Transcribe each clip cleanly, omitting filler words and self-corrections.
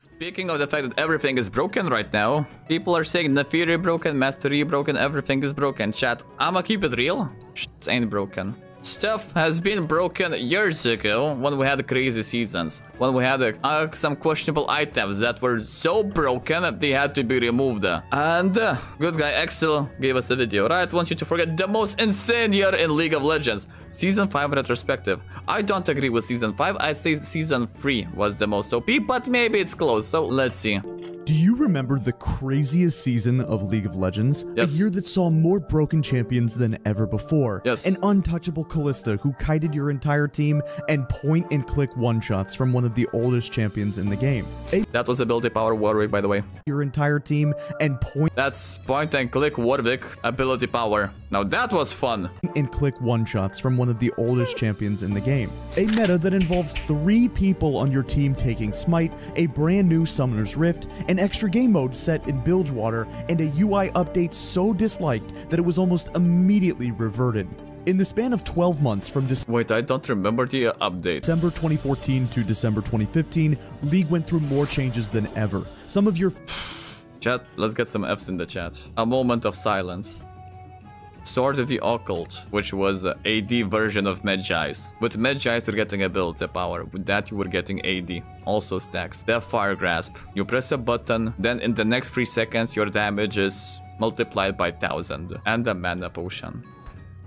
Speaking of the fact that everything is broken right now, people are saying Nefiri broken, Master Yi broken, everything is broken. Chat, I'ma keep it real. Shit ain't broken. Stuff has been broken years ago when we had crazy seasons, when we had some questionable items that were so broken that they had to be removed. And good guy Axel gave us a video, right? Wants you to forget the most insane year in League of Legends, Season 5 retrospective. I don't agree with Season 5, I say Season 3 was the most OP, but maybe it's close, so let's see. Do you remember the craziest season of League of Legends? Yes. A year that saw more broken champions than ever before. Yes. An untouchable Kalista who kited your entire team and point-and-click one-shots from one of the oldest champions in the game. That was the ability power Warwick, by the way. Your entire team and point... That's point-and-click Warwick ability power. Now that was fun. ...and click one-shots from one of the oldest champions in the game. A meta that involves 3 people on your team taking smite, a brand new Summoner's Rift, and extra game mode set in Bilgewater, and a UI update so disliked that it was almost immediately reverted. In the span of 12 months from December 2014 to December 2015, League went through more changes than ever. Some of your... Chat, let's get some F's in the chat. A moment of silence. Sword of the Occult, which was AD version of Magi's. With Magi's you're getting ability power, with that you were getting AD. Also stacks. The Fire Grasp. You press a button, then in the next 3 seconds your damage is multiplied by 1000. And a mana potion.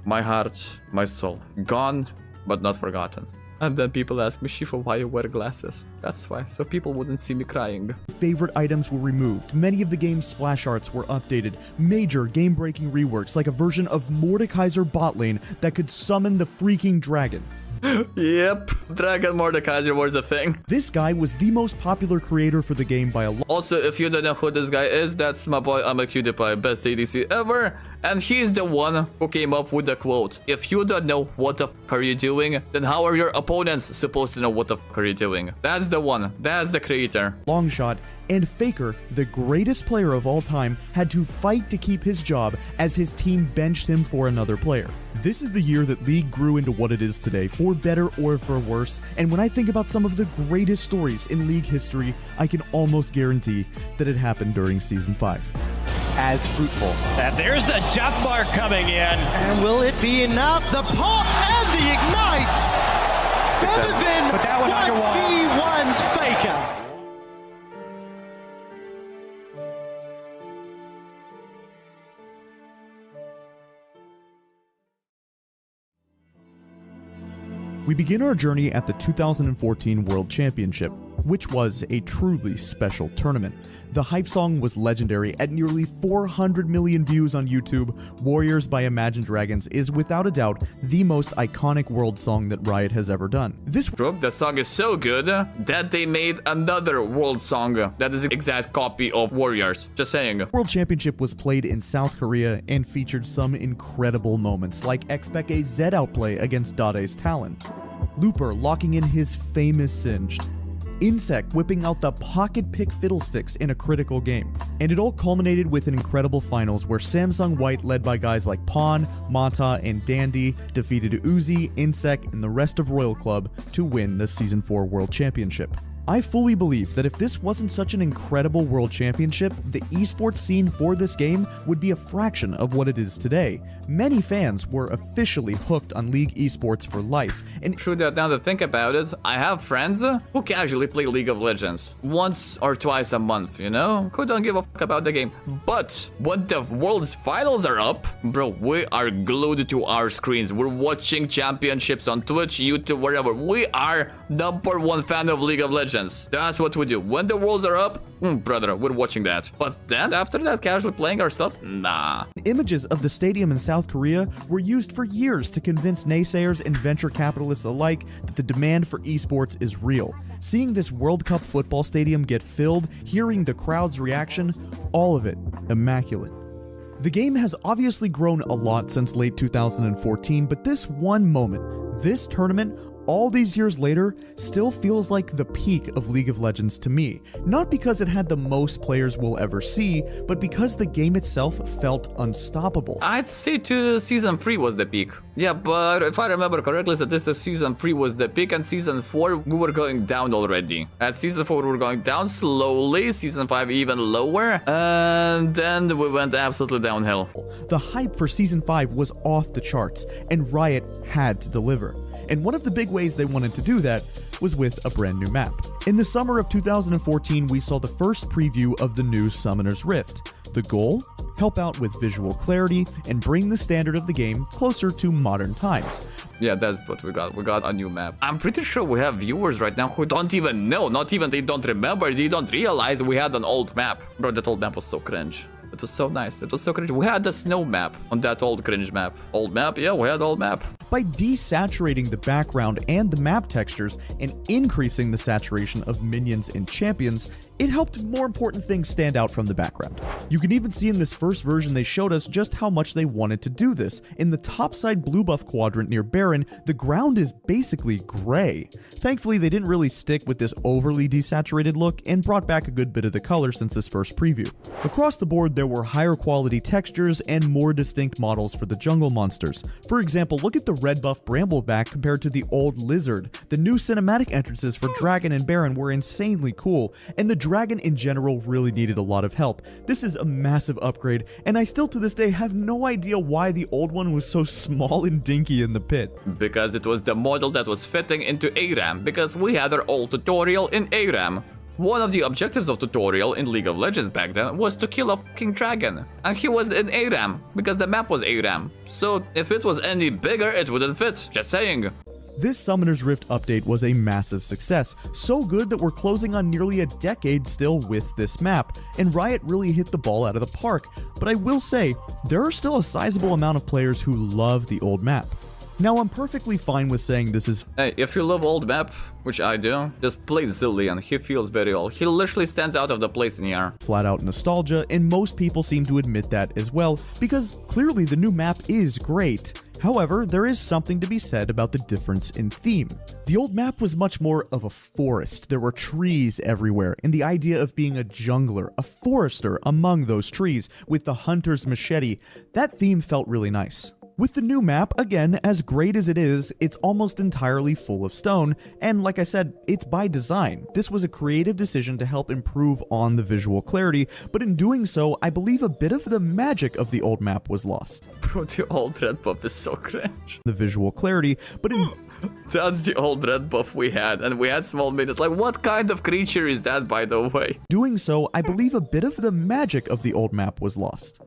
My heart, my soul. Gone, but not forgotten. And then people ask me, Shifa, why you wear glasses? That's why, so people wouldn't see me crying. Favorite items were removed, many of the game's splash arts were updated, major game-breaking reworks like a version of Mordekaiser bot lane that could summon the freaking dragon. Yep, Dragon Mordekaiser was a thing. This guy was the most popular creator for the game by a lot. Also, if you don't know who this guy is, that's my boy AmaQDPie, best ADC ever. And he's the one who came up with the quote, if you don't know what the f are you doing, then how are your opponents supposed to know what the f are you doing? That's the one, that's the creator. Longshot and Faker, the greatest player of all time, had to fight to keep his job as his team benched him for another player. This is the year that League grew into what it is today, for better or for worse, and when I think about some of the greatest stories in League history, I can almost guarantee that it happened during Season 5. As fruitful. And there's the death bar coming in. And will it be enough? The pop and the ignites! Better than 1v1's Faker. We begin our journey at the 2014 World Championship, which was a truly special tournament. The hype song was legendary. At nearly 400 million views on YouTube, Warriors by Imagine Dragons is without a doubt the most iconic world song that Riot has ever done. This group, the song is so good that they made another world song that is an exact copy of Warriors. Just saying. World Championship was played in South Korea and featured some incredible moments like Xpeke Zed outplay against Dade's Talon, Looper locking in his famous Singed, Insect whipping out the pocket pick fiddlesticks in a critical game. And it all culminated with an incredible finals where Samsung White, led by guys like Pawn, Mata, and Dandy, defeated Uzi, Insect, and the rest of Royal Club to win the Season 4 World Championship. I fully believe that if this wasn't such an incredible World Championship, the esports scene for this game would be a fraction of what it is today. Many fans were officially hooked on League esports for life. And true that, now to think about it, I have friends who casually play League of Legends once or twice a month, you know, who don't give a fuck about the game. But when the world's finals are up, bro, we are glued to our screens. We're watching championships on Twitch, YouTube, wherever. We are #1 fan of League of Legends. That's what we do. When the worlds are up, brother, we're watching that. But then, after that, casually playing ourselves? Nah. Images of the stadium in South Korea were used for years to convince naysayers and venture capitalists alike that the demand for esports is real. Seeing this World Cup football stadium get filled, hearing the crowd's reaction, all of it immaculate. The game has obviously grown a lot since late 2014, but this one moment, this tournament, all these years later, still feels like the peak of League of Legends to me. Not because it had the most players we'll ever see, but because the game itself felt unstoppable. I'd say Season 3 was the peak. Yeah, but if I remember correctly, statistics, Season 3 was the peak, and Season 4 we were going down already. At Season 4 we were going down slowly, Season 5 even lower, and then we went absolutely downhill. The hype for Season 5 was off the charts, and Riot had to deliver. And one of the big ways they wanted to do that was with a brand new map. In the summer of 2014, we saw the first preview of the new Summoner's Rift. The goal? Help out with visual clarity and bring the standard of the game closer to modern times. Yeah, that's what we got. We got a new map. I'm pretty sure we have viewers right now who don't even know, not even they don't remember, they don't realize we had an old map. Bro, that old map was so cringe. It was so nice. It was so cringe. We had the snow map on that old cringe map. Old map? Yeah, we had old map. By desaturating the background and the map textures and increasing the saturation of minions and champions, it helped more important things stand out from the background. You can even see in this first version they showed us just how much they wanted to do this. In the topside blue buff quadrant near Baron, the ground is basically gray. Thankfully, they didn't really stick with this overly desaturated look and brought back a good bit of the color since this first preview. Across the board, there were higher quality textures and more distinct models for the jungle monsters. For example, look at the red buff Brambleback compared to the old Lizard. The new cinematic entrances for Dragon and Baron were insanely cool, and the Dragon in general really needed a lot of help. This is a massive upgrade, and I still to this day have no idea why the old one was so small and dinky in the pit. Because it was the model that was fitting into ARAM, because we had our old tutorial in ARAM. One of the objectives of tutorial in League of Legends back then was to kill a fucking dragon. And he was in ARAM, because the map was ARAM. So if it was any bigger, it wouldn't fit, just saying. This Summoner's Rift update was a massive success, so good that we're closing on nearly a decade still with this map, and Riot really hit the ball out of the park. But I will say, there are still a sizable amount of players who love the old map. Now, I'm perfectly fine with saying this is... Hey, if you love old map, which I do, just play Zillion. He feels very old. He literally stands out of the place in here. Flat out nostalgia, and most people seem to admit that as well, because clearly the new map is great. However, there is something to be said about the difference in theme. The old map was much more of a forest. There were trees everywhere, and the idea of being a jungler, a forester among those trees, with the hunter's machete, that theme felt really nice. With the new map, again, as great as it is, it's almost entirely full of stone, and like I said, it's by design. This was a creative decision to help improve on the visual clarity, but in doing so, I believe a bit of the magic of the old map was lost. Bro, the old red buff is so cringe. The visual clarity, but in... That's the old red buff we had, and we had small minions. Like, what kind of creature is that, by the way? Doing so, I believe a bit of the magic of the old map was lost.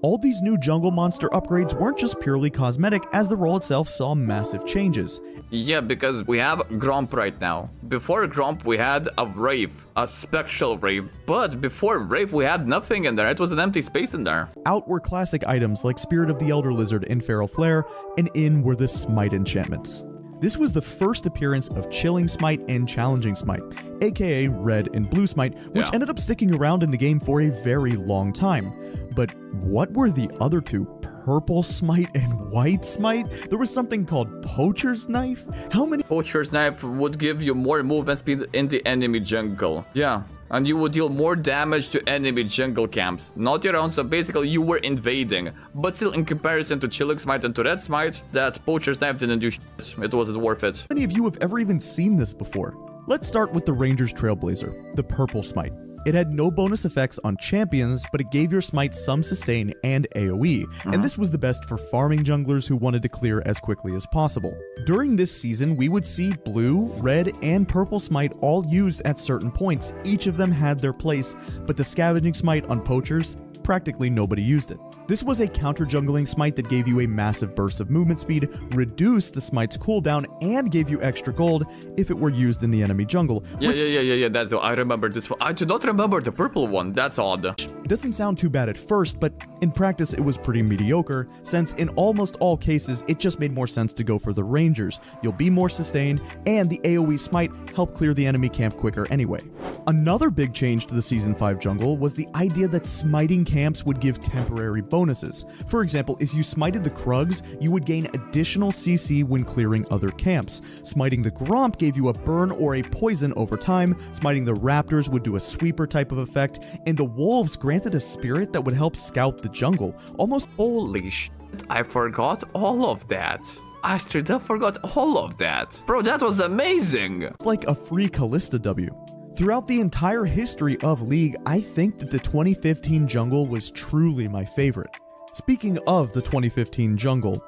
All these new jungle monster upgrades weren't just purely cosmetic, as the role itself saw massive changes. Yeah, because we have Gromp right now. Before Gromp, we had a Wraith, a spectral Wraith. But before Wraith, we had nothing in there. It was an empty space in there. Out were classic items like Spirit of the Elder Lizard and Feral Flare, and in were the Smite enchantments. This was the first appearance of Chilling Smite and Challenging Smite, aka Red and Blue Smite, which ended up sticking around in the game for a very long time. But what were the other two? Purple Smite and White Smite? There was something called Poacher's Knife? How many- Poacher's Knife would give you more movement speed in the enemy jungle. Yeah. And you would deal more damage to enemy jungle camps, not your own, so basically you were invading. But still, in comparison to Chilling Smite and to Red Smite, that Poacher's Knife didn't do shit. It wasn't worth it. How many of you have ever even seen this before? Let's start with the Ranger's Trailblazer, the Purple Smite. It had no bonus effects on champions, but it gave your smite some sustain and AoE, and this was the best for farming junglers who wanted to clear as quickly as possible. During this season, we would see blue, red, and purple smite all used at certain points. Each of them had their place, but the scavenging smite on poachers, practically nobody used it. This was a counter-jungling smite that gave you a massive burst of movement speed, reduced the smite's cooldown, and gave you extra gold if it were used in the enemy jungle. Yeah, that's the... I remember this one. I do not remember the purple one, that's odd. It doesn't sound too bad at first, but in practice it was pretty mediocre, since in almost all cases it just made more sense to go for the Rangers. You'll be more sustained, and the AoE smite helped clear the enemy camp quicker anyway. Another big change to the Season 5 jungle was the idea that smiting camps would give temporary bonuses bonuses. For example, if you smited the Krugs, you would gain additional CC when clearing other camps. Smiting the Gromp gave you a burn or a poison over time, smiting the Raptors would do a sweeper type of effect, and the Wolves granted a spirit that would help scout the jungle. Almost— holy shit, I forgot all of that. I straight up forgot all of that. Bro, that was amazing! Like a free Kalista W. Throughout the entire history of League, I think that the 2015 jungle was truly my favorite. Speaking of the 2015 jungle,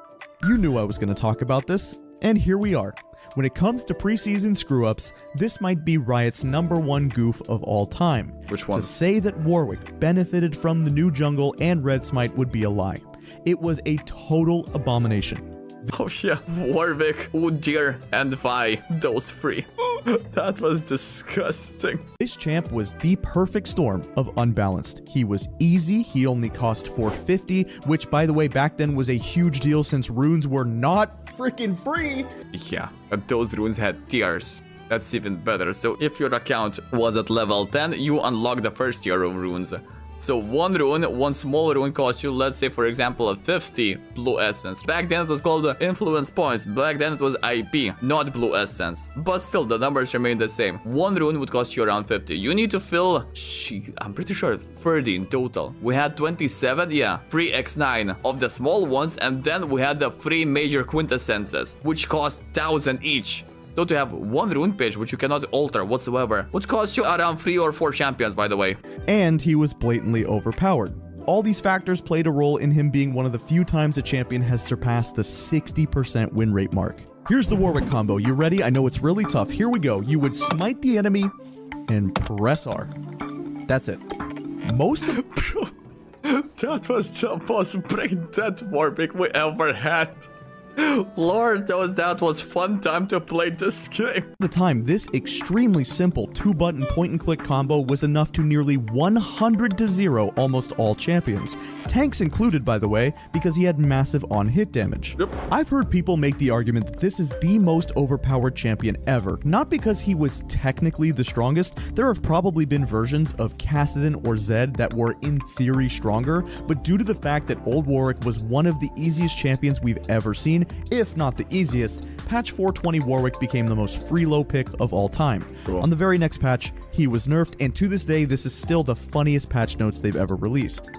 you knew I was going to talk about this, and here we are. When it comes to preseason screw-ups, this might be Riot's #1 goof of all time. Which one? To say that Warwick benefited from the new jungle and Red Smite would be a lie. It was a total abomination. Oh yeah, Warwick, Udyr, and Vi, those three. That was disgusting. This champ was the perfect storm of unbalanced. He was easy, he only cost 450, which by the way back then was a huge deal since runes were not freaking free. Yeah, but those runes had tiers. That's even better. So if your account was at level 10, you unlock the first tier of runes. So one small rune costs you, let's say for example, 50 blue essence. Back then it was called influence points, back then it was IP, not blue essence. But still, the numbers remain the same. One rune would cost you around 50. You need to fill, I'm pretty sure 30 in total. We had 27, yeah, 3x9 of the small ones, and then we had the 3 major quintessences, which cost 1,000 each. So to have one rune page, which you cannot alter whatsoever, would cost you around 3 or 4 champions, by the way. And he was blatantly overpowered. All these factors played a role in him being one of the few times a champion has surpassed the 60% win rate mark. Here's the Warwick combo. You ready? I know it's really tough. Here we go. You would smite the enemy and press R. That's it. Most of... That was the most brain-dead Warwick we ever had. Lord knows that was fun time to play this game. At the time, this extremely simple 2-button point-and-click combo was enough to nearly 100-0 almost all champions. Tanks included, by the way, because he had massive on-hit damage. Yep. I've heard people make the argument that this is the most overpowered champion ever. Not because he was technically the strongest. There have probably been versions of Kassadin or Zed that were in theory stronger, but due to the fact that Old Warwick was one of the easiest champions we've ever seen, if not the easiest, patch 420 Warwick became the most free low pick of all time. Cool. On the very next patch, he was nerfed, and to this day, this is still the funniest patch notes they've ever released.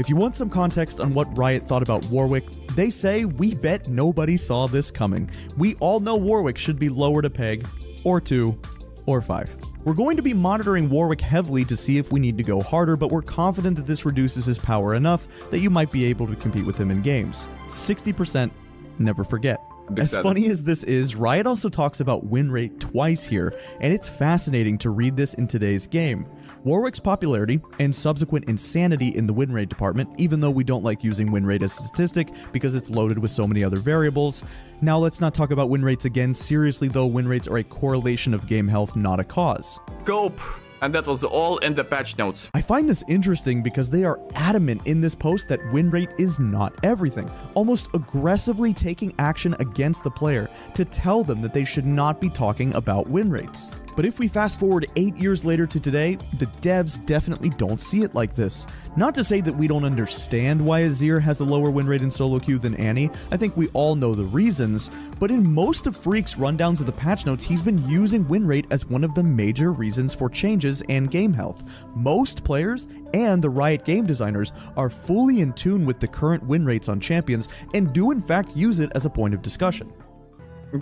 If you want some context on what Riot thought about Warwick, they say, "We bet nobody saw this coming. We all know Warwick should be lowered a peg, or 2, or 5. We're going to be monitoring Warwick heavily to see if we need to go harder, but we're confident that this reduces his power enough that you might be able to compete with him in games." 60%. Never forget. As funny as this is, Riot also talks about win rate twice here, and it's fascinating to read this in today's game. Warwick's popularity and subsequent insanity in the win rate department, even though we don't like using win rate as a statistic because it's loaded with so many other variables. Now let's not talk about win rates again. Seriously though, win rates are a correlation of game health, not a cause. Cope. And that was all in the patch notes. I find this interesting because they are adamant in this post that win rate is not everything, almost aggressively taking action against the player to tell them that they should not be talking about win rates. But if we fast forward 8 years later to today, the devs definitely don't see it like this. Not to say that we don't understand why Azir has a lower win rate in solo queue than Annie, I think we all know the reasons, but in most of Freak's rundowns of the patch notes, he's been using win rate as one of the major reasons for changes and game health. Most players and the Riot game designers are fully in tune with the current win rates on champions and do in fact use it as a point of discussion.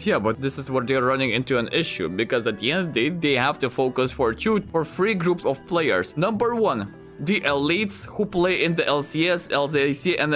Yeah, but this is where they're running into an issue, because at the end of the day, they have to focus for 3 groups of players. Number 1, the elites who play in the LCS, LDAC, and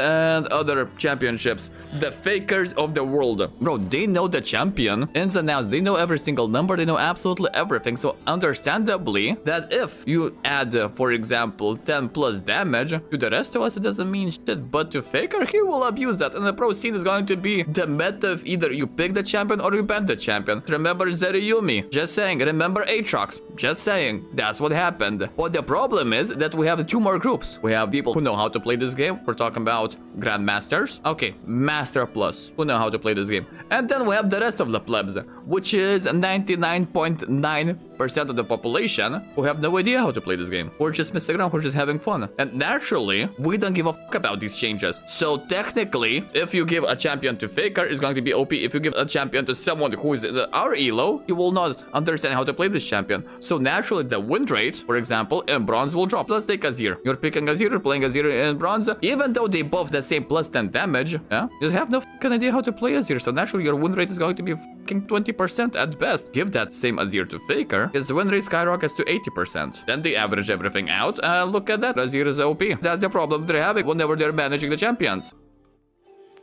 other championships. The fakers of the world. Bro, they know the champion ins and outs. They know every single number. They know absolutely everything. So understandably, that if you add, for example, 10 plus damage, to the rest of us, it doesn't mean shit. But to Faker, he will abuse that. And the pro scene is going to be the meta of either you pick the champion or you ban the champion. Remember Zeri Yumi. Just saying, remember Aatrox. Just saying, that's what happened. But the problem is that we have two more groups. We have people who know how to play this game. We're talking about grandmasters. Okay, master plus, who know how to play this game. And then we have the rest of the plebs, which is 99.9% of the population who have no idea how to play this game. We're just messing around, we're just having fun. And naturally, we don't give a fuck about these changes. So technically, if you give a champion to Faker, it's going to be OP. If you give a champion to someone who is our elo, you will not understand how to play this champion. So naturally, the win rate, for example, in bronze will drop. Let's take Azir. You're picking Azir, you're playing Azir in bronze. Even though they both the same plus 10 damage, yeah, you have no fucking idea how to play Azir. So naturally, your win rate is going to be fucking 20% at best. Give that same Azir to Faker, his win rate skyrockets to 80%. Then they average everything out. Look at that. Azir is OP. That's the problem they're having whenever they're managing the champions.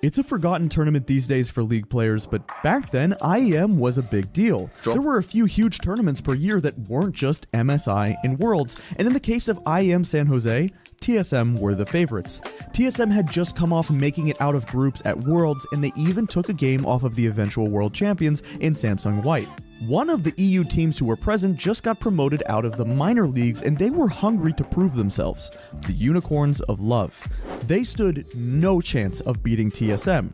It's a forgotten tournament these days for League players, but back then, IEM was a big deal. Sure. There were a few huge tournaments per year that weren't just MSI and Worlds, and in the case of IEM San Jose, TSM were the favorites. TSM had just come off making it out of groups at Worlds, and they even took a game off of the eventual world champions in Samsung White. One of the EU teams who were present just got promoted out of the minor leagues, and they were hungry to prove themselves, the Unicorns of Love. They stood no chance of beating TSM,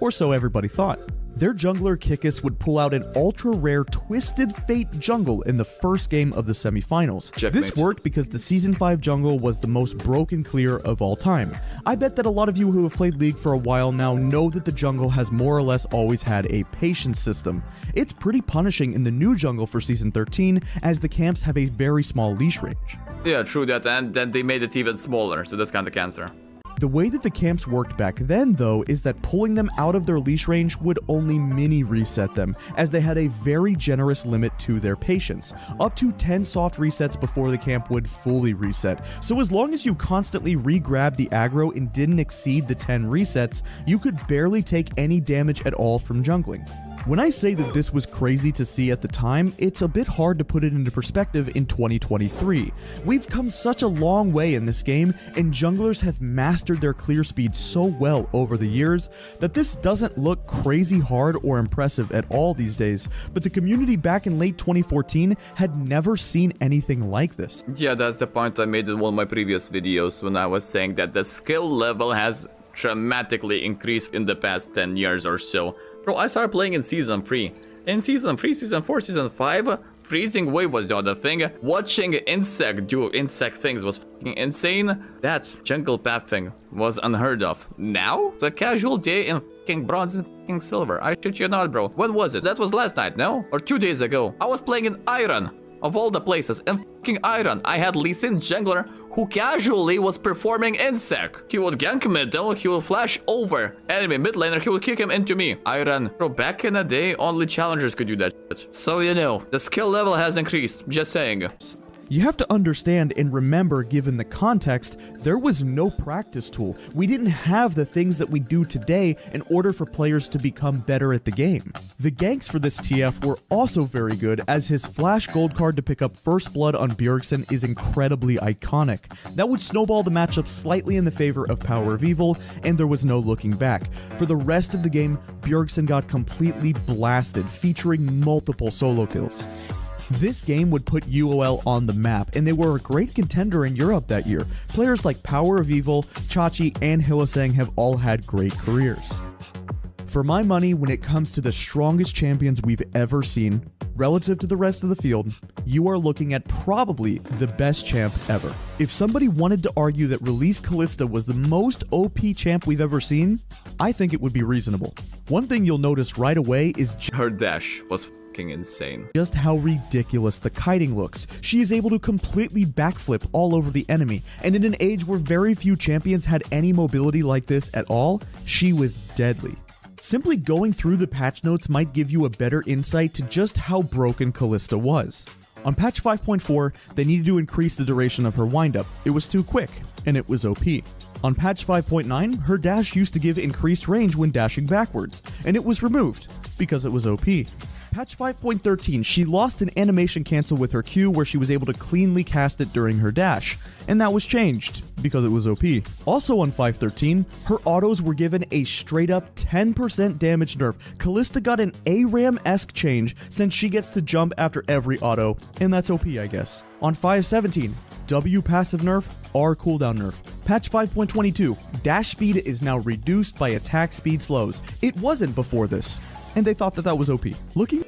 or so everybody thought. Their jungler Kikis would pull out an ultra-rare Twisted Fate jungle in the first game of the semifinals. Checkmate. This worked because the Season 5 jungle was the most broken clear of all time. I bet that a lot of you who have played League for a while now know that the jungle has more or less always had a patience system. It's pretty punishing in the new jungle for Season 13, as the camps have a very small leash range. Yeah, true that, and then they made it even smaller, so that's kind of cancer. The way that the camps worked back then, though, is that pulling them out of their leash range would only mini-reset them, as they had a very generous limit to their patience, up to 10 soft resets before the camp would fully reset. So as long as you constantly re-grabbed the aggro and didn't exceed the 10 resets, you could barely take any damage at all from jungling. When I say that this was crazy to see at the time, it's a bit hard to put it into perspective in 2023. We've come such a long way in this game, and junglers have mastered their clear speed so well over the years that this doesn't look crazy hard or impressive at all these days, but the community back in late 2014 had never seen anything like this. Yeah, that's the point I made in one of my previous videos when I was saying that the skill level has dramatically increased in the past 10 years or so. Bro, I started playing in Season 3. In Season 3, Season 4, Season 5, Freezing Wave was the other thing. Watching Insect do Insect things was f***ing insane. That jungle path thing was unheard of. Now? It's a casual day in f***ing bronze and f***ing silver. I shit you not, bro. When was it? That was last night, no? Or 2 days ago. I was playing in Iron, of all the places. In f***ing Iron, I had Lee Sin jungler who casually was performing Insect. He would gank middle, he would flash over enemy mid laner, he would kick him into me. Iron. Bro, back in the day, only challengers could do that shit. So you know, the skill level has increased, just saying. You have to understand and remember, given the context, there was no practice tool. We didn't have the things that we do today in order for players to become better at the game. The ganks for this TF were also very good, as his flash gold card to pick up first blood on Bjergsen is incredibly iconic. That would snowball the matchup slightly in the favor of Power of Evil, and there was no looking back. For the rest of the game, Bjergsen got completely blasted, featuring multiple solo kills. This game would put UOL on the map, and they were a great contender in Europe that year. Players like Power of Evil, Chachi, and Hylissang have all had great careers. For my money, when it comes to the strongest champions we've ever seen, relative to the rest of the field, you are looking at probably the best champ ever. If somebody wanted to argue that Release Kalista was the most OP champ we've ever seen, I think it would be reasonable. One thing you'll notice right away is her dash was insane. Just how ridiculous the kiting looks. She is able to completely backflip all over the enemy, and in an age where very few champions had any mobility like this at all, she was deadly. Simply going through the patch notes might give you a better insight to just how broken Kalista was. On patch 5.4, they needed to increase the duration of her windup. It was too quick, and it was OP. On patch 5.9, her dash used to give increased range when dashing backwards, and it was removed because it was OP. Patch 5.13, she lost an animation cancel with her Q where she was able to cleanly cast it during her dash, and that was changed because it was OP. Also on 5.13, her autos were given a straight up 10% damage nerf. Kalista got an ARAM-esque change since she gets to jump after every auto, and that's OP, I guess. On 5.17, W passive nerf, R cooldown nerf. Patch 5.22, dash speed is now reduced by attack speed slows. It wasn't before this, and they thought that that was OP.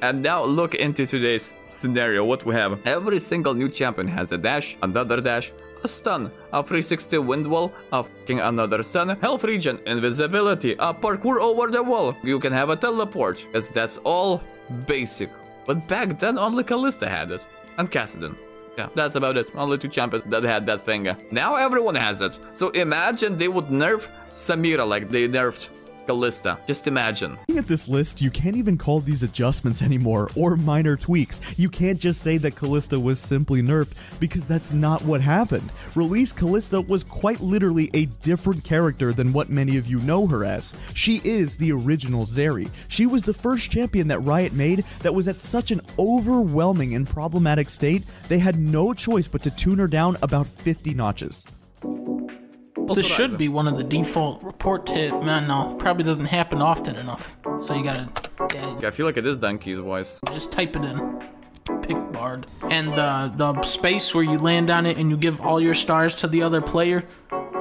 And now look into today's scenario, what we have. Every single new champion has a dash, another dash, a stun, a 360 wind wall, a fucking another stun, health regen, invisibility, a parkour over the wall. You can have a teleport, as that's all basic. But back then only Kalista had it, and Kassadin. Yeah, that's about it. Only two champions that had that thing. Now everyone has it. So imagine they would nerf Samira like they nerfed Kalista. Just imagine. Looking at this list, you can't even call these adjustments anymore or minor tweaks. You can't just say that Kalista was simply nerfed because that's not what happened. Release Kalista was quite literally a different character than what many of you know her as. She is the original Zeri. She was the first champion that Riot made that was at such an overwhelming and problematic state, they had no choice but to tune her down about 50 notches. This should be one of the default report hit. Man, no, probably doesn't happen often enough. So you gotta. Yeah, I feel like it is done keys wise. Just type it in. Pick Bard. And the space where you land on it and you give all your stars to the other player,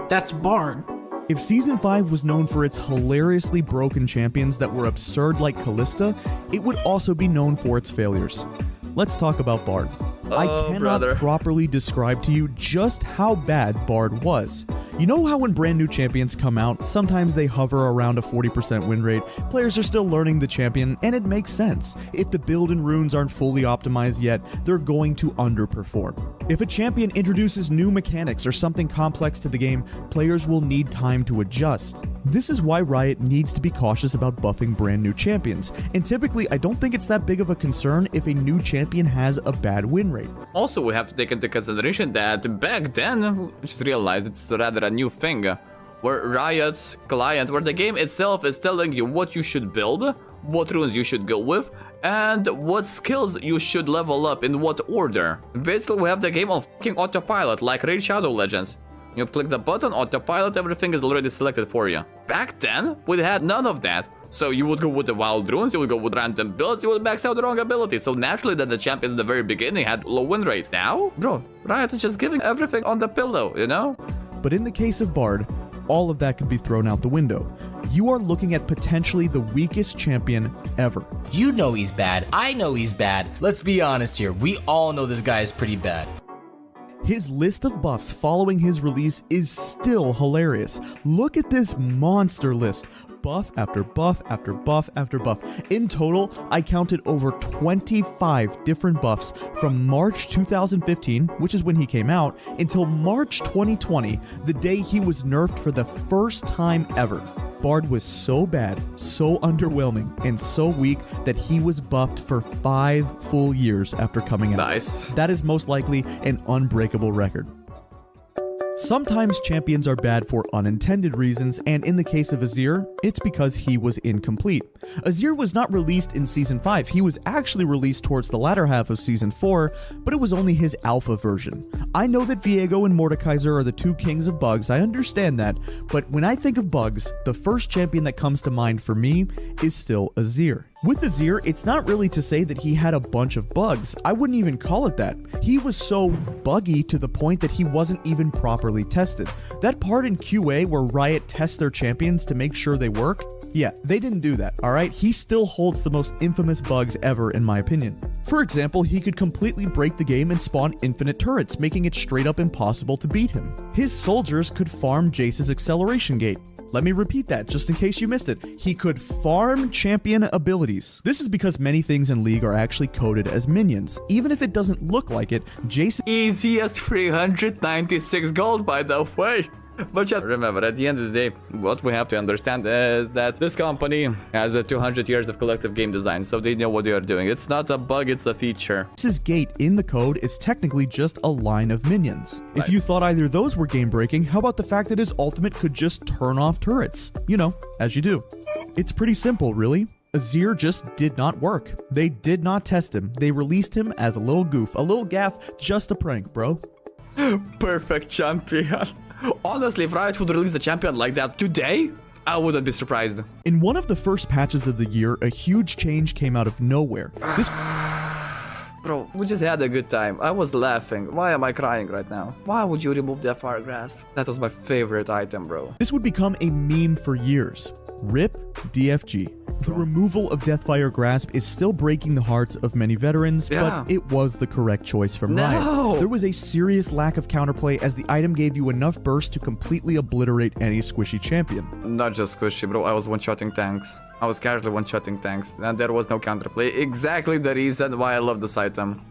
that's Bard. If Season 5 was known for its hilariously broken champions that were absurd like Kalista, it would also be known for its failures. Let's talk about Bard. I cannot properly describe to you just how bad Bard was. You know how when brand new champions come out, sometimes they hover around a 40% win rate, players are still learning the champion, and it makes sense. If the build and runes aren't fully optimized yet, they're going to underperform. If a champion introduces new mechanics or something complex to the game, players will need time to adjust. This is why Riot needs to be cautious about buffing brand new champions, and typically I don't think it's that big of a concern if a new champion has a bad win rate. Also, we have to take into consideration that back then, I just realized it's rather a new thing, where Riot's client, where the game itself is telling you what you should build, what runes you should go with, and what skills you should level up in what order. Basically, we have the game on fucking autopilot, like Raid Shadow Legends. You click the button, autopilot, everything is already selected for you. Back then, we had none of that. So you would go with the wild runes, you would go with random builds, you would max out the wrong ability. So naturally that the champions in the very beginning had low win rate. Now, bro, Riot is just giving everything on the pillow, you know? But in the case of Bard, all of that could be thrown out the window. You are looking at potentially the weakest champion ever. You know he's bad. I know he's bad. Let's be honest here. We all know this guy is pretty bad. His list of buffs following his release is still hilarious. Look at this monster list. Buff after buff after buff after buff. In total, I counted over 25 different buffs from March 2015, which is when he came out, until March 2020, the day he was nerfed for the first time ever. Bard was so bad, so underwhelming, and so weak that he was buffed for 5 full years after coming out. Nice. That is most likely an unbreakable record. Sometimes champions are bad for unintended reasons, and in the case of Azir, it's because he was incomplete. Azir was not released in Season 5, he was actually released towards the latter half of Season 4, but it was only his alpha version. I know that Viego and Mordekaiser are the two kings of bugs, I understand that, but when I think of bugs, the first champion that comes to mind for me is still Azir. With Azir, it's not really to say that he had a bunch of bugs, I wouldn't even call it that. He was so buggy to the point that he wasn't even properly tested. That part in QA where Riot tests their champions to make sure they work, yeah, they didn't do that, alright? He still holds the most infamous bugs ever in my opinion. For example, he could completely break the game and spawn infinite turrets, making it straight up impossible to beat him. His soldiers could farm Jace's acceleration gate. Let me repeat that, just in case you missed it. He could farm champion abilities. This is because many things in League are actually coded as minions. Even if it doesn't look like it, Jace... Easy as 396 gold, by the way. But just remember, at the end of the day, what we have to understand is that this company has a 200 years of collective game design, so they know what they are doing. It's not a bug, it's a feature. This gate in the code is technically just a line of minions. Nice. If you thought either of those were game-breaking, how about the fact that his ultimate could just turn off turrets? You know, as you do. It's pretty simple, really. Azir just did not work. They did not test him. They released him as a little goof, a little gaff, just a prank, bro. Perfect champion. Honestly, if Riot would release a champion like that today, I wouldn't be surprised. In one of the first patches of the year, a huge change came out of nowhere. This... Bro, we just had a good time. I was laughing. Why am I crying right now? Why would you remove that fire grasp? That was my favorite item, bro. This would become a meme for years. RIP DFG. The removal of Deathfire Grasp is still breaking the hearts of many veterans, but it was the correct choice from Riot. There was a serious lack of counterplay as the item gave you enough burst to completely obliterate any squishy champion. Not just squishy, bro. I was one-shotting tanks. I was casually one-shotting tanks, and there was no counterplay. Exactly the reason why I love this item.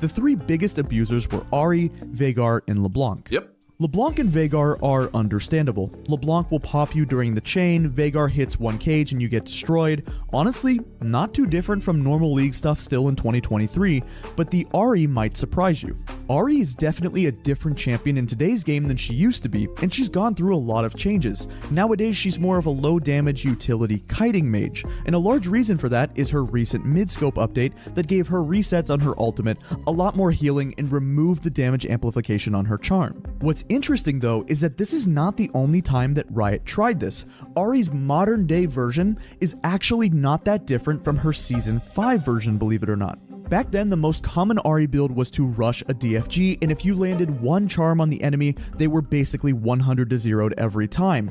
The three biggest abusers were Ahri, Veigar, and LeBlanc. Yep. LeBlanc and Veigar are understandable. LeBlanc will pop you during the chain, Veigar hits one cage and you get destroyed. Honestly, not too different from normal league stuff still in 2023, but the Ahri might surprise you. Ahri is definitely a different champion in today's game than she used to be, and she's gone through a lot of changes. Nowadays, she's more of a low-damage utility kiting mage, and a large reason for that is her recent mid-scope update that gave her resets on her ultimate, a lot more healing, and removed the damage amplification on her charm. What's interesting though is that this is not the only time that Riot tried this. Ahri's modern day version is actually not that different from her season 5 version, believe it or not. Back then, the most common Ahri build was to rush a DFG, and if you landed one charm on the enemy, they were basically 100-0'd every time.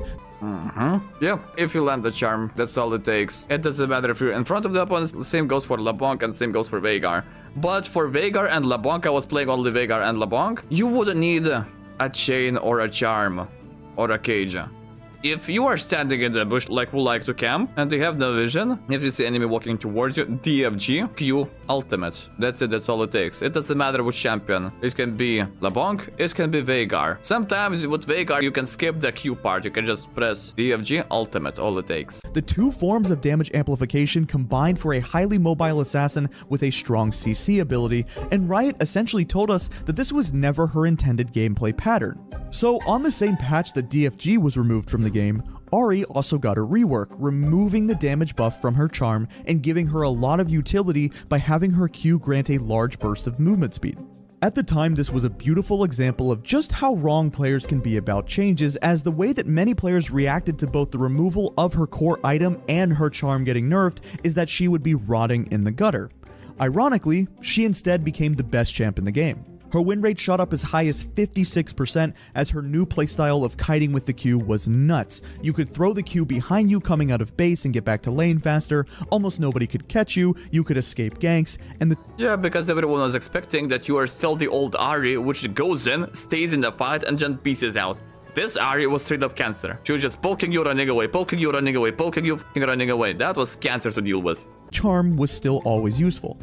Yeah, if you land the charm, that's all it takes. It doesn't matter if you're in front of the opponents. Same goes for LeBlanc and same goes for Veigar. But for Veigar and LeBlanc, I was playing only Veigar and LeBlanc, you wouldn't need a chain or a charm or a cage. If you are standing in the bush like we like to camp and they have no vision, if you see enemy walking towards you, DFG, Q, ultimate. That's it, that's all it takes. It doesn't matter which champion. It can be LeBlanc, it can be Veigar. Sometimes with Veigar you can skip the Q part, you can just press DFG, ultimate, all it takes. The two forms of damage amplification combined for a highly mobile assassin with a strong CC ability, and Riot essentially told us that this was never her intended gameplay pattern. So on the same patch that DFG was removed from the game, Ahri also got a rework, removing the damage buff from her charm and giving her a lot of utility by having her Q grant a large burst of movement speed. At the time, this was a beautiful example of just how wrong players can be about changes, as the way that many players reacted to both the removal of her core item and her charm getting nerfed is that she would be rotting in the gutter. Ironically, she instead became the best champ in the game. Her win rate shot up as high as 56% as her new playstyle of kiting with the Q was nuts. You could throw the Q behind you coming out of base and get back to lane faster, almost nobody could catch you, you could escape ganks, and the... Yeah, because everyone was expecting that you are still the old Ahri, which goes in, stays in the fight, and then pieces out. This Ahri was straight up cancer. She was just poking you, running away, poking you, running away, poking you, running away. That was cancer to deal with. Charm was still always useful.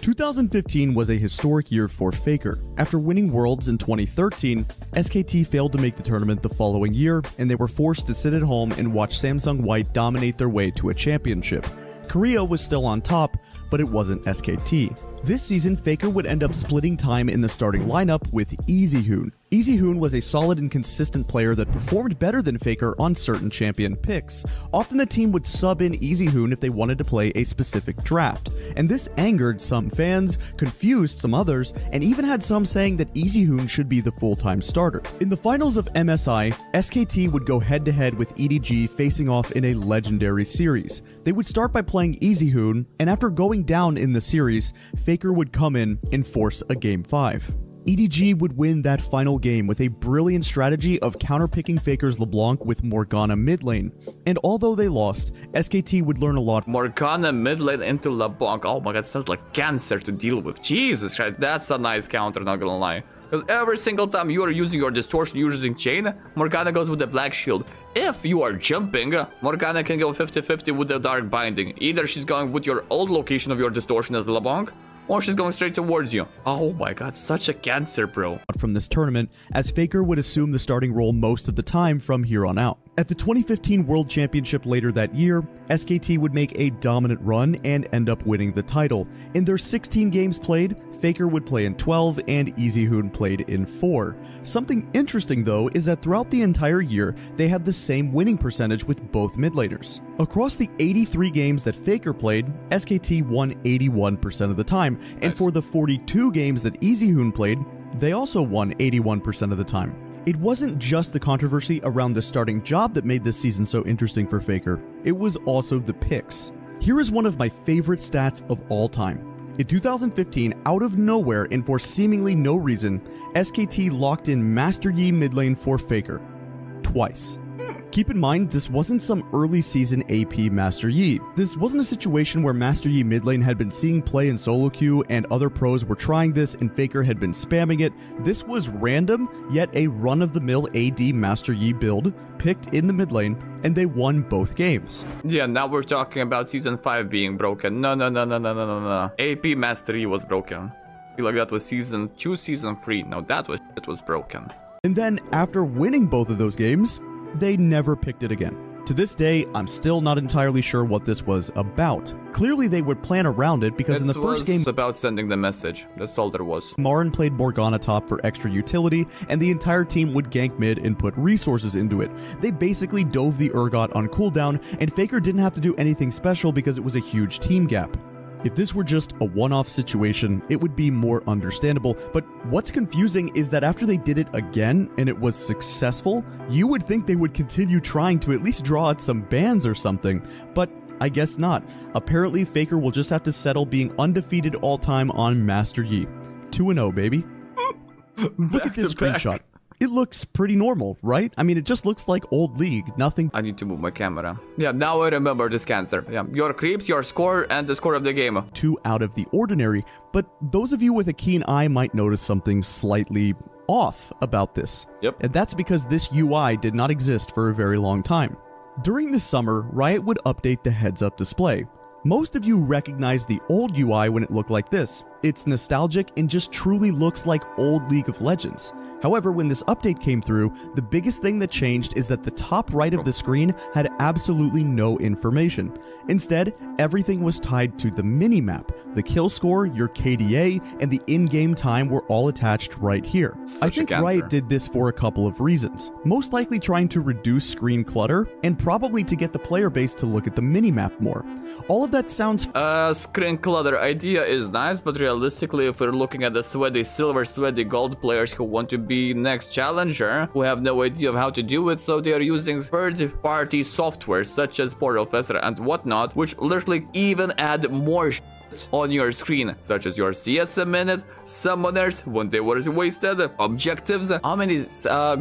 2015 was a historic year for Faker. After winning Worlds in 2013, SKT failed to make the tournament the following year, and they were forced to sit at home and watch Samsung White dominate their way to a championship. Korea was still on top, but it wasn't SKT. This season, Faker would end up splitting time in the starting lineup with Easyhoon. Easyhoon was a solid and consistent player that performed better than Faker on certain champion picks. Often the team would sub in Easyhoon if they wanted to play a specific draft, and this angered some fans, confused some others, and even had some saying that Easyhoon should be the full-time starter. In the finals of MSI, SKT would go head-to-head with EDG, facing off in a legendary series. They would start by playing Easyhoon, and after going down in the series, Faker would come in and force a Game 5. EDG would win that final game with a brilliant strategy of counterpicking Faker's LeBlanc with Morgana mid lane. And although they lost, SKT would learn a lot. Morgana mid lane into LeBlanc. Oh my god, sounds like cancer to deal with. Jesus Christ, that's a nice counter, not gonna lie. Because every single time you are using your distortion, you're using chain, Morgana goes with the black shield. If you are jumping, Morgana can go 50-50 with the dark binding. Either she's going with your old location of your distortion as LeBlanc, or she's going straight towards you. Oh my god, such a cancer, bro. From this tournament, as Faker would assume the starting role most of the time from here on out. At the 2015 World Championship later that year, SKT would make a dominant run and end up winning the title. In their 16 games played, Faker would play in 12 and Easyhoon played in 4. Something interesting though is that throughout the entire year, they had the same winning percentage with both mid laners. Across the 83 games that Faker played, SKT won 81% of the time, and for the 42 games that Easyhoon played, they also won 81% of the time. It wasn't just the controversy around the starting job that made this season so interesting for Faker, it was also the picks. Here is one of my favorite stats of all time. In 2015, out of nowhere and for seemingly no reason, SKT locked in Master Yi mid lane for Faker. Twice. Keep in mind, this wasn't some early season AP Master Yi. This wasn't a situation where Master Yi mid lane had been seeing play in solo queue and other pros were trying this and Faker had been spamming it. This was random, yet a run-of-the-mill AD Master Yi build picked in the mid lane, and they won both games. Yeah, now we're talking about Season 5 being broken. No. AP Master Yi was broken. I feel like that was Season 2, Season 3. No, that was broken. And then, after winning both of those games, they never picked it again. To this day, I'm still not entirely sure what this was about. Clearly they would plan around it because in the first game... It was about sending the message. That's all there was. Marin played Morgana top for extra utility, and the entire team would gank mid and put resources into it. They basically dove the Urgot on cooldown, and Faker didn't have to do anything special because it was a huge team gap. If this were just a one-off situation, it would be more understandable, but what's confusing is that after they did it again and it was successful, you would think they would continue trying to at least draw out some bans or something, but I guess not. Apparently, Faker will just have to settle being undefeated all time on Master Yi. 2-0, baby. Look at this screenshot. It looks pretty normal, right? I mean, it just looks like old league, nothing. I need to move my camera. Yeah, now I remember this cancer. Yeah, your creeps, your score, and the score of the game. Too out of the ordinary, but those of you with a keen eye might notice something slightly off about this. Yep. And that's because this UI did not exist for a very long time. During the summer, Riot would update the heads-up display. Most of you recognize the old UI when it looked like this. It's nostalgic and just truly looks like old League of Legends. However, when this update came through, the biggest thing that changed is that the top right of the screen had absolutely no information. Instead, everything was tied to the minimap. The kill score, your KDA, and the in-game time were all attached right here. I think Riot did this for a couple of reasons. Most likely trying to reduce screen clutter, and probably to get the player base to look at the minimap more. All of that sounds... screen clutter idea is nice, but realistically, if we're looking at the sweaty silver, sweaty gold players who want to be next challenger, who have no idea of how to do it, so they are using third-party software such as Portal Fester and whatnot, which literally even add more shit on your screen, such as your TSM minute, summoners, when they were wasted, objectives, how many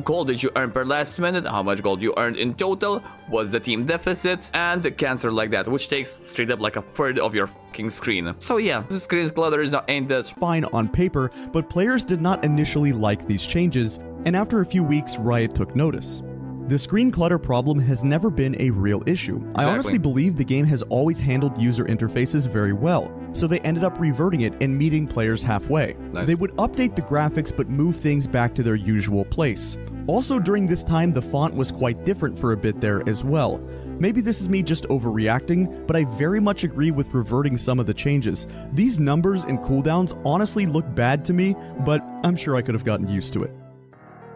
gold did you earn per last minute, how much gold you earned in total, was the team deficit, and cancer like that, which takes straight up like a third of your screen. So yeah, the screen clutter ain't that fine on paper, but players did not initially like these changes, and after a few weeks, Riot took notice. The screen clutter problem has never been a real issue. Exactly. I honestly believe the game has always handled user interfaces very well, so they ended up reverting it and meeting players halfway. Nice. They would update the graphics but move things back to their usual place. Also during this time, the font was quite different for a bit there as well. Maybe this is me just overreacting, but I very much agree with reverting some of the changes. These numbers and cooldowns honestly look bad to me, but I'm sure I could have gotten used to it.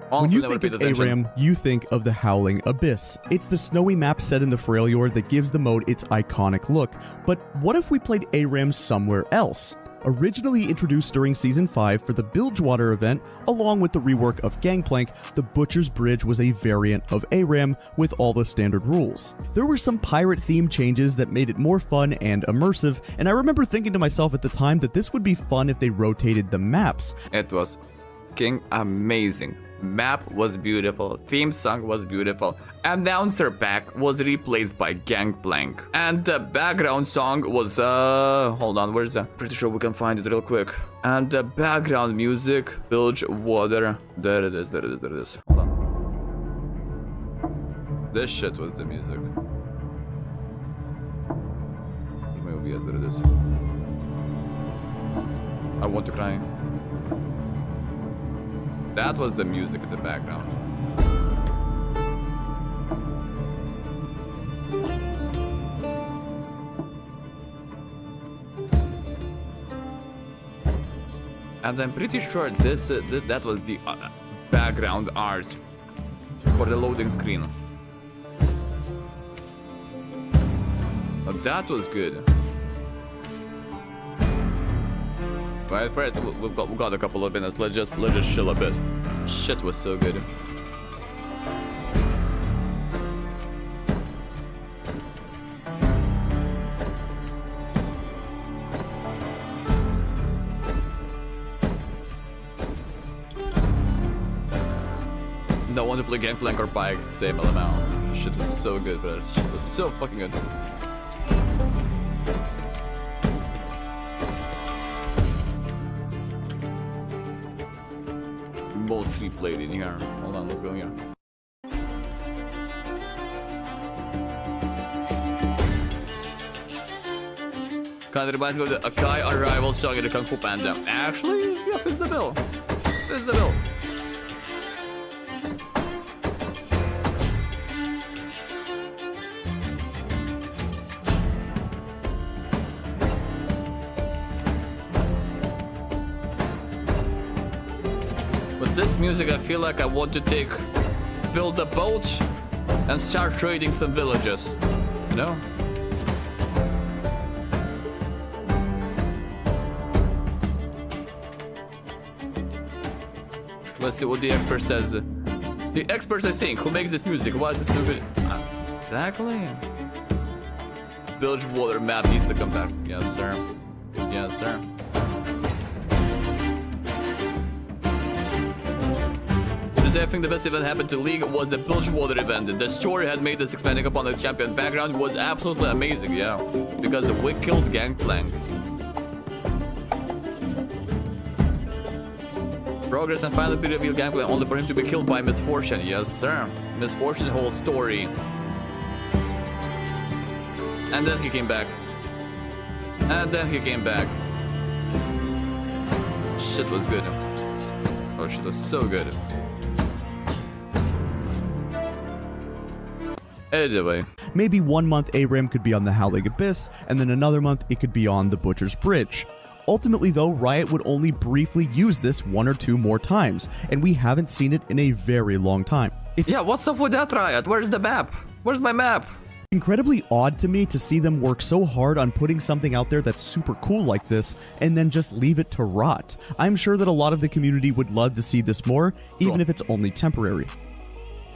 When you think of ARAM, you think of the Howling Abyss. It's the snowy map set in the Freljord that gives the mode its iconic look. But what if we played ARAM somewhere else? Originally introduced during Season 5 for the Bilgewater event, along with the rework of Gangplank, the Butcher's Bridge was a variant of ARAM with all the standard rules. There were some pirate-themed changes that made it more fun and immersive, and I remember thinking to myself at the time that this would be fun if they rotated the maps. It was fucking amazing. Map was beautiful, theme song was beautiful, announcer pack was replaced by Gangplank, and the background song was hold on, where's that? Pretty sure we can find it real quick. And the background music, Bilgewater. There it is. Hold on. This shit was the music. Maybe there it is. I want to cry. That was the music in the background. and I'm pretty sure this that was the background art for the loading screen. Oh, that was good. Well, we've got a couple of minutes. Let's just chill a bit. Shit was so good. No one to play Gangplank or Pike, same LML. Shit was so good, but shit was so fucking good. Bolt 3 played in here. Hold on, let's go here. Kind of reminds me of the Akai Arrival song in the Kung Fu Panda. Actually, yeah, fits the bill. Fits the bill. This music, I feel like I want to take, build a boat and start trading some villages, you know? Let's see what the expert says. The experts are saying, who makes this music? Why is this so good? Exactly. Bilgewater map needs to come back. Yes, sir. Yes, sir. I think the best event happened to League was the Bilgewater event. The story had made this expanding upon the champion background was absolutely amazing, yeah. Because we killed Gangplank. Progress and finally revealed Gangplank only for him to be killed by Misfortune, yes sir. Misfortune's whole story. And then he came back. And then he came back. Shit was good. Oh, shit was so good. Anyway. Maybe 1 month Aram could be on the Howling Abyss, and then another month it could be on the Butcher's Bridge. Ultimately though, Riot would only briefly use this 1 or 2 more times, and we haven't seen it in a very long time. It's yeah, what's up with that, Riot? Where's the map? Where's my map? Incredibly odd to me to see them work so hard on putting something out there that's super cool like this and then just leave it to rot. I'm sure that a lot of the community would love to see this more, even if it's only temporary.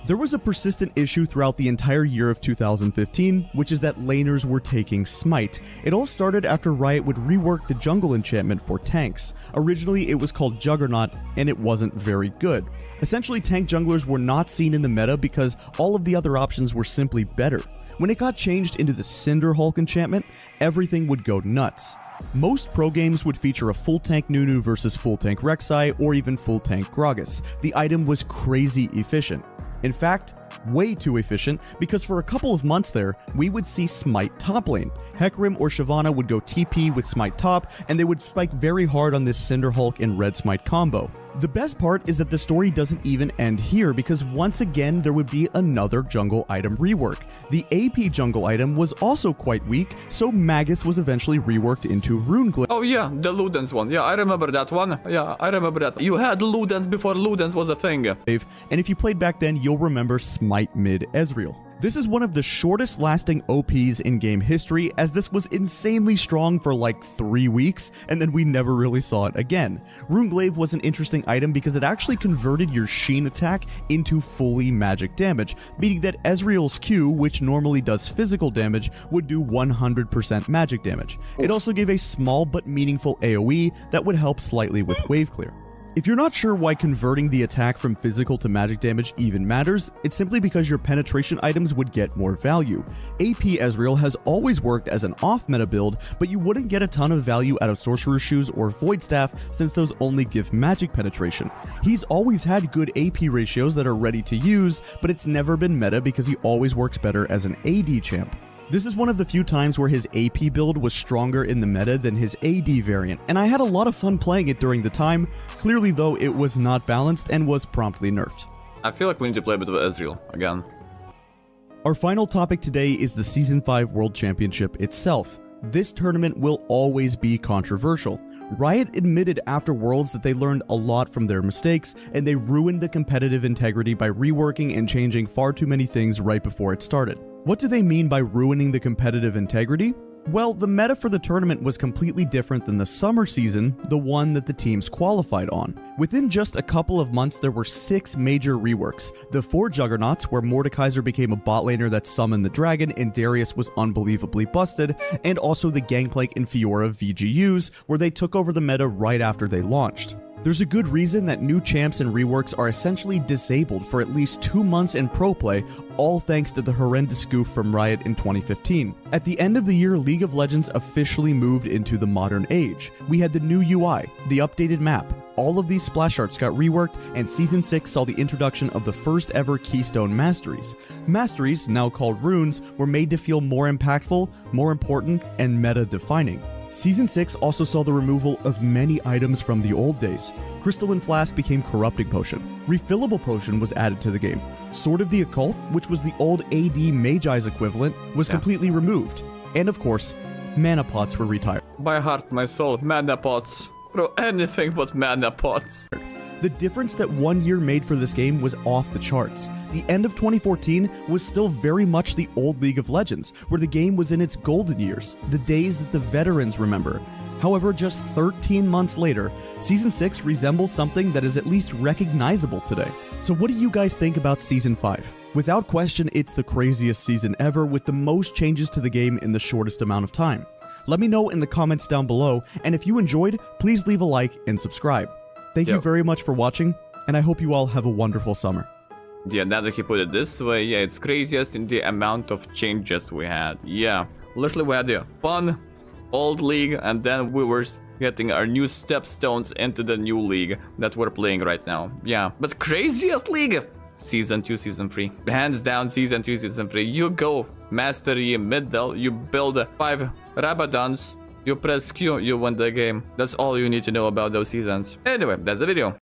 There was a persistent issue throughout the entire year of 2015, which is that laners were taking Smite. It all started after Riot would rework the jungle enchantment for tanks. Originally, it was called Juggernaut, and it wasn't very good. Essentially, tank junglers were not seen in the meta because all of the other options were simply better. When it got changed into the Cinderhulk enchantment, everything would go nuts. Most pro games would feature a full tank Nunu versus full tank Rek'Sai or even full tank Gragas. The item was crazy efficient. In fact, way too efficient, because for a couple of months there, we would see Smite top lane. Hecarim or Shyvana would go TP with Smite top, and they would spike very hard on this Cinderhulk and Red Smite combo. The best part is that the story doesn't even end here, because once again there would be another jungle item rework. The AP jungle item was also quite weak, so Magus was eventually reworked into Runeglyph. Oh yeah, the Ludens one. Yeah, I remember that one. Yeah, I remember that. You had Ludens before Ludens was a thing. And if you played back then, you'll remember Smite mid Ezreal. This is one of the shortest lasting OPs in game history, as this was insanely strong for like 3 weeks, and then we never really saw it again. Runeglaive was an interesting item because it actually converted your Sheen attack into fully magic damage, meaning that Ezreal's Q, which normally does physical damage, would do 100% magic damage. It also gave a small but meaningful AoE that would help slightly with wave clear. If you're not sure why converting the attack from physical to magic damage even matters, it's simply because your penetration items would get more value. AP Ezreal has always worked as an off-meta build, but you wouldn't get a ton of value out of Sorcerer's Shoes or Void Staff since those only give magic penetration. He's always had good AP ratios that are ready to use, but it's never been meta because he always works better as an AD champ. This is one of the few times where his AP build was stronger in the meta than his AD variant, and I had a lot of fun playing it during the time. Clearly though, it was not balanced and was promptly nerfed. I feel like we need to play a bit of Ezreal again. Our final topic today is the Season 5 World Championship itself. This tournament will always be controversial. Riot admitted after Worlds that they learned a lot from their mistakes, and they ruined the competitive integrity by reworking and changing far too many things right before it started. What do they mean by ruining the competitive integrity? Well, the meta for the tournament was completely different than the summer season, the one that the teams qualified on. Within just a couple of months, there were 6 major reworks. The 4 Juggernauts, where Mordekaiser became a bot laner that summoned the dragon and Darius was unbelievably busted, and also the Gangplank and Fiora VGUs, where they took over the meta right after they launched. There's a good reason that new champs and reworks are essentially disabled for at least 2 months in pro play, all thanks to the horrendous goof from Riot in 2015. At the end of the year, League of Legends officially moved into the modern age. We had the new UI, the updated map, all of these splash arts got reworked, and Season 6 saw the introduction of the first ever Keystone Masteries. Masteries, now called runes, were made to feel more impactful, more important, and meta-defining. Season 6 also saw the removal of many items from the old days. Crystalline Flask became Corrupting Potion. Refillable Potion was added to the game. Sword of the Occult, which was the old AD Magi's equivalent, was completely removed. And of course, Mana Pots were retired. My heart, my soul, Mana Pots. Bro, anything but Mana Pots. The difference that one year made for this game was off the charts. The end of 2014 was still very much the old League of Legends, where the game was in its golden years, the days that the veterans remember. However, just 13 months later, Season 6 resembles something that is at least recognizable today. So what do you guys think about Season 5? Without question, it's the craziest season ever, with the most changes to the game in the shortest amount of time. Let me know in the comments down below, and if you enjoyed, please leave a like and subscribe. Thank you very much for watching, and I hope you all have a wonderful summer. Yeah, now that he put it this way, yeah, it's craziest in the amount of changes we had. Yeah, literally we had the fun old league, and then we were getting our new stepstones into the new league that we're playing right now. Yeah, but craziest league! Season 2, Season 3. Hands down, Season 2, Season 3. You go Master Yi middle, you build 5 Rabadons. You press Q, you win the game. That's all you need to know about those seasons. Anyway, that's the video.